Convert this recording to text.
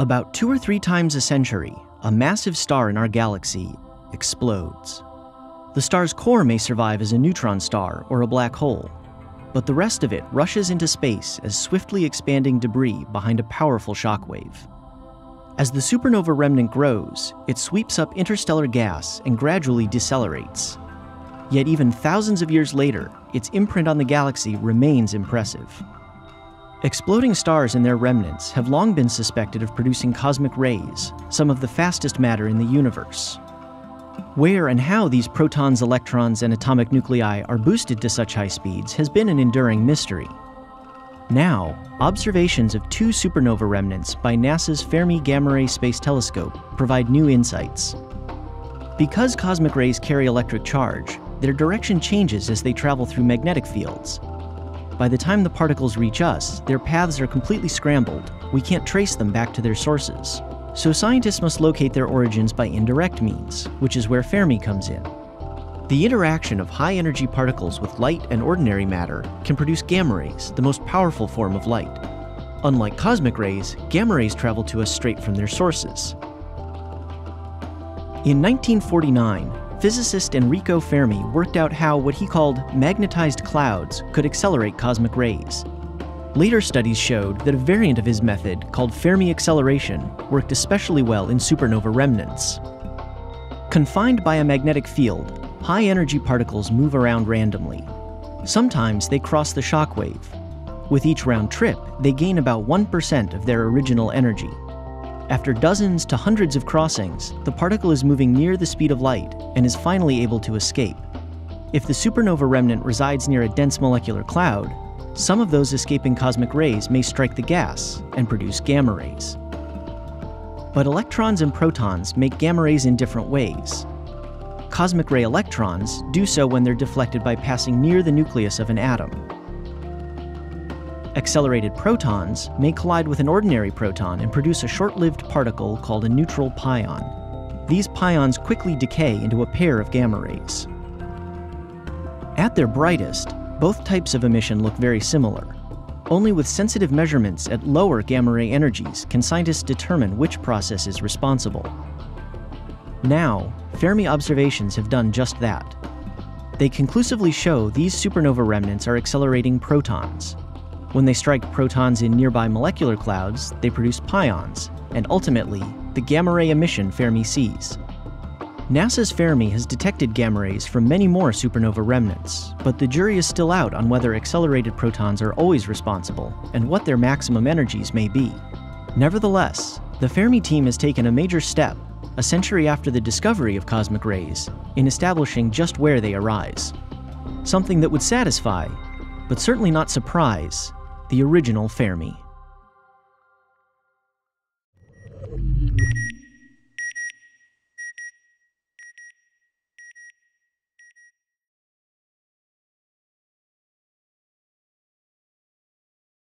About 2 or 3 times a century, a massive star in our galaxy explodes. The star's core may survive as a neutron star or a black hole, but the rest of it rushes into space as swiftly expanding debris behind a powerful shockwave. As the supernova remnant grows, it sweeps up interstellar gas and gradually decelerates. Yet even thousands of years later, its imprint on the galaxy remains impressive. Exploding stars and their remnants have long been suspected of producing cosmic rays, some of the fastest matter in the universe. Where and how these protons, electrons, and atomic nuclei are boosted to such high speeds has been an enduring mystery. Now, observations of 2 supernova remnants by NASA's Fermi Gamma-ray Space Telescope provide new insights. Because cosmic rays carry electric charge, their direction changes as they travel through magnetic fields. By the time the particles reach us, their paths are completely scrambled. We can't trace them back to their sources. So scientists must locate their origins by indirect means, which is where Fermi comes in. The interaction of high-energy particles with light and ordinary matter can produce gamma rays, the most powerful form of light. Unlike cosmic rays, gamma rays travel to us straight from their sources. In 1949, physicist Enrico Fermi worked out how what he called magnetized clouds could accelerate cosmic rays. Later studies showed that a variant of his method, called Fermi acceleration, worked especially well in supernova remnants. Confined by a magnetic field, high-energy particles move around randomly. Sometimes they cross the shockwave. With each round trip, they gain about 1% of their original energy. After dozens to hundreds of crossings, the particle is moving near the speed of light and is finally able to escape. If the supernova remnant resides near a dense molecular cloud, some of those escaping cosmic rays may strike the gas and produce gamma rays. But electrons and protons make gamma rays in different ways. Cosmic ray electrons do so when they're deflected by passing near the nucleus of an atom. Accelerated protons may collide with an ordinary proton and produce a short-lived particle called a neutral pion. These pions quickly decay into a pair of gamma rays. At their brightest, both types of emission look very similar. Only with sensitive measurements at lower gamma-ray energies can scientists determine which process is responsible. Now, Fermi observations have done just that. They conclusively show these supernova remnants are accelerating protons. When they strike protons in nearby molecular clouds, they produce pions, and ultimately, the gamma-ray emission Fermi sees. NASA's Fermi has detected gamma rays from many more supernova remnants, but the jury is still out on whether accelerated protons are always responsible and what their maximum energies may be. Nevertheless, the Fermi team has taken a major step, a century after the discovery of cosmic rays, in establishing just where they arise. Something that would satisfy, but certainly not surprise, the original Fermi.